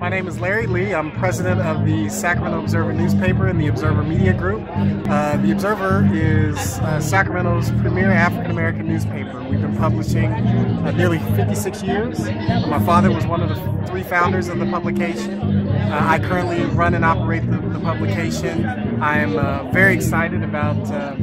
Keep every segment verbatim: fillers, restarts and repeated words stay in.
My name is Larry Lee. I'm president of the Sacramento Observer newspaper and the Observer Media Group. Uh, the Observer is uh, Sacramento's premier African-American newspaper. We've been publishing uh, nearly fifty-six years. My father was one of the three founders of the publication. Uh, I currently run and operate the, the publication. I am uh, very excited about uh,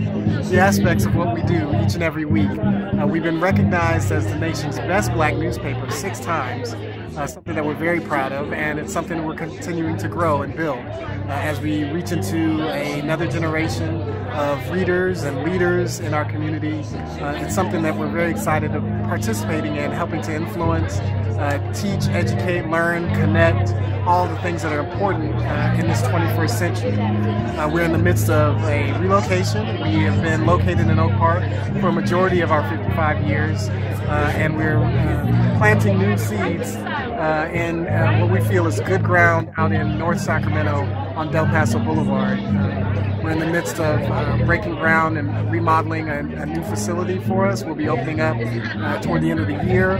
the aspects of what we do each and every week. Uh, we've been recognized as the nation's best black newspaper six times. Uh, something that we're very proud of, and it's something that we're continuing to grow and build uh, as we reach into a, another generation of readers and leaders in our community. Uh, it's something that we're very excited of participating in, helping to influence, uh, teach, educate, learn, connect, all the things that are important uh, in this twenty-first century. Uh, we're in the midst of a relocation. We have been located in Oak Park for a majority of our fifty-five years, uh, and we're uh, planting new seeds Uh, in uh, what we feel is good ground out in North Sacramento on Del Paso Boulevard. Uh, we're in the midst of uh, breaking ground and remodeling a, a new facility for us. We'll be opening up uh, toward the end of the year,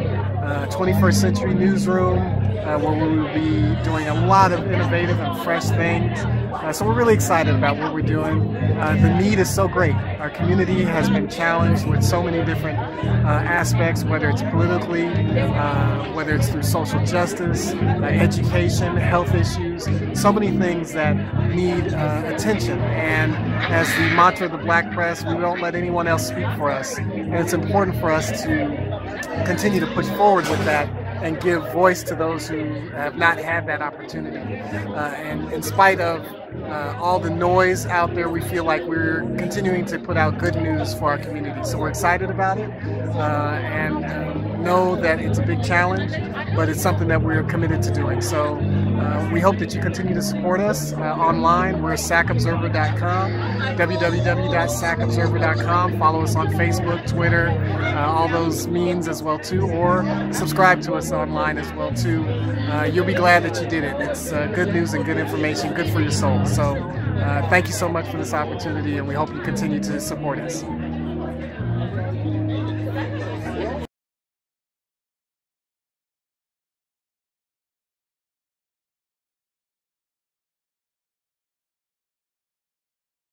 uh, twenty-first Century Newsroom, uh, where we will be doing a lot of innovative and fresh things. Uh, so we're really excited about what we're doing. Uh, the need is so great. Our community has been challenged with so many different uh, aspects, whether it's politically, uh, whether it's through social justice, uh, education, health issues, so many things that need uh, attention. And as the mantra of the black press, we don't let anyone else speak for us. And it's important for us to continue to push forward with that and give voice to those who have not had that opportunity. Uh, and in spite of uh, all the noise out there, we feel like we're continuing to put out good news for our community. So we're excited about it uh, and uh, know that it's a big challenge, but it's something that we're committed to doing. So uh, we hope that you continue to support us uh, online. We're sac observer dot com, w w w dot sac observer dot com. Follow us on Facebook, Twitter, uh, all those means as well too, or subscribe to us online as well too. Uh, you'll be glad that you did it. It's uh, good news and good information, good for your soul. So uh, thank you so much for this opportunity, and we hope you continue to support us.